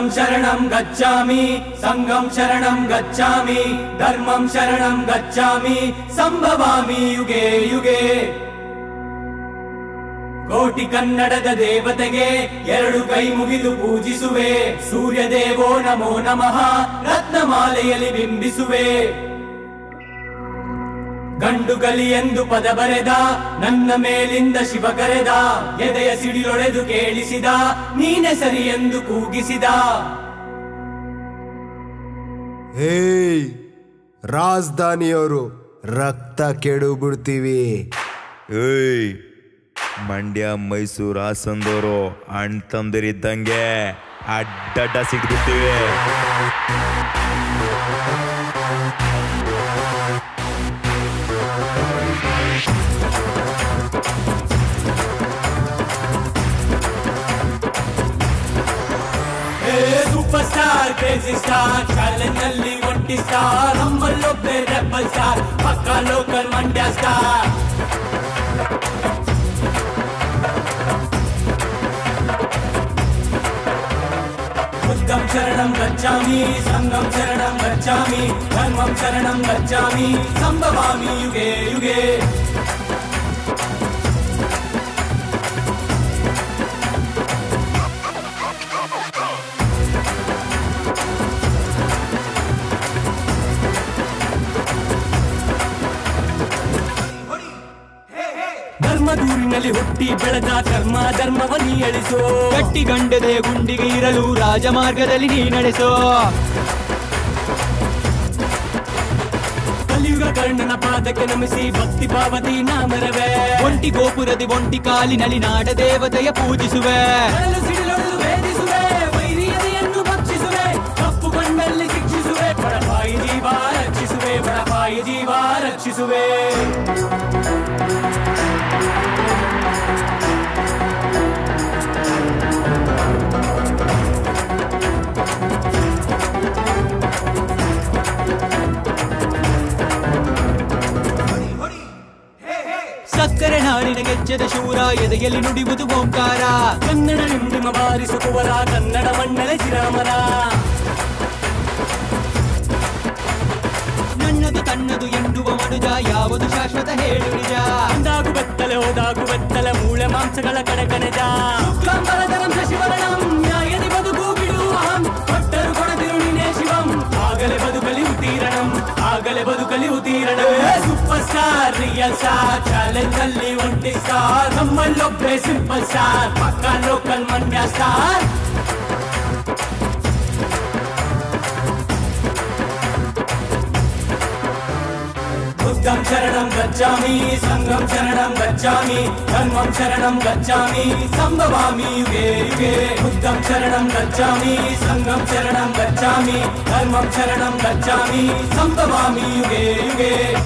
बुद्धं शरणं गच्छामि संघं शरणं गच्छामि धर्मं शरणं गच्छामि संभवामि युगे युगे कोटि कन्नडद देवतेगे एरडु कै मुगिदु पूजिसुवे सूर्य देवो नमो नमः रत्नमालेयल्लि बिंबिसुवे गंडुकली एंदु पद बरेद नन्न मेलिंद शिव करेद एदेय सिडिलोळेदु केळिसिद नीने सरि एंदु कूगिसिद हे राजधानियोरु रक्त केडुबिड्तीवि हे ಮಂಡ್ಯ ಮೈಸೂರು ಹಾಸನದವರು ಅಣ್ಣ ತಂದಿರಿದ್ದಂಗೆ ಅಡ್ಡಡ್ಡ ಸಿಗ್ಬಿಡ್ತೀವಿ. ಸೂಪರ್ ಸ್ಟಾರ್ ಕ್ರೇಜಿ ಸ್ಟಾರ್ ಚಾಲೆಂಜ್ನಲ್ಲಿ ಒಂಟಿ ಸ್ಟಾರ್ ನಮ್ಮಲ್ಲೊಬ್ಬೆ ರೆಬಲ್ ಸ್ಟಾರ್ ಪಕ್ಕ ಲೋಕಲ್ ಮಂಡ್ಯ ಸ್ಟಾರ್ बुद्धं शरणं गच्छामि संघं शरणं गच्छामि धर्मं शरणं गच्छामि संभवामि युगे युगे ಧರ್ಮದೂರಿನಲ್ಲಿ ಹುಟ್ಟಿ ಬೆಳೆದ ಕರ್ಮ ಧರ್ಮವನ್ನಿ ಎಳಿಸೋ ಗಟ್ಟಿಗಂಡದೆ ಗುಂಡಿಗೆ ಇರಲು ರಾಜಮಾರ್ಗದಲ್ಲಿ ನೀ ನಡೆಸೋ ಕಲಿಯುಗ ಕರ್ಣನ ಪಾದಕ್ಕೆ ನಮಿಸಿ ಭಕ್ತಿ ಭಾವದಿ ನಾಮರವೇ ಒಂಟಿ ಗೋಪುರದಿ ಒಂಟಿ ಕಾಲಿನಲ್ಲಿ ನಾಡ ದೇವತೆಯ ಪೂಜಿಸುವೆ ವೇದಿಸುವೆ ವೈರಿಯನ್ನು ಭಕ್ಷಿಸುವೆ ಕಪ್ಪು ಕಣ್ಣಲ್ಲಿ ಶಿಕ್ಷಿಸುವೆ ಬಡಪಾಯಿ ಜೀವ ರಕ್ಷಿಸುವೆ ಬಡಪಾಯಿ ಜೀವ ರಕ್ಷಿಸುವೆ ಸಕ್ಕರೆ ನಾಡಿನ ಗೆಜ್ಜೆದ ಶೂರ ಎದೆಯಲ್ಲಿ ನುಡಿಯುವುದು ಓಂಕಾರ ಕನ್ನಡ ನಿಂಡಿಮ ಬಾರಿಸುವರ ಕನ್ನಡ ಮಣ್ಣಲೆ ಚಿರಾಮರ ನನ್ನದು ತನ್ನದು ಎಂಡುವ ಮನುಜ ಯಾವುದು ಶಾಶ್ವತ ಹೇಳು ನಿಜ ಹೋದಾಗು ಬೆತ್ತಲೆ ಮೂಳೆ ಮಾಂಸಗಳ ಕಡೆ ಕನೆಜ ಶಿವರಣಂ ನ್ಯಾಯದಿ ಬದುಕು ಬಿಡು ಅಹಂ ಕೊಟ್ಟರು ಕೊಡದಿರು ನೀನೇ ಶಿವಂ ಆಗಲೇ ಬದುಕಲಿ ಉತೀರಣಂ ಆಗಲೇ ಬದುಕಲಿ ಉತೀರಣ ಸೂಪರ್ ಸ್ಟಾರ್ ರಿಯಲ್ ಸ್ಟಾರ್ ಚಾಲೆಂಜ್ನಲ್ಲಿ ಒಂಟಿ ಸ್ಟಾರ್ ನಮ್ಮಲ್ಲೊಬ್ಬೆ ಸಿಂಪಲ್ ಸ್ಟಾರ್ ಪಕ್ಕಾ ಲೋಕಲ್ ಮಂಡ್ಯ ಸ್ಟಾರ್ बुद्धं शरणं गच्छामि संघं शरणं गच्छामि धर्मं शरणं गच्छामि संभवामि युगे युगे बुद्धं शरणं गच्छामि संघं शरणं गच्छामि धर्मं शरणं गच्छामि संभवामि युगे युगे.